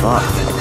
fuck.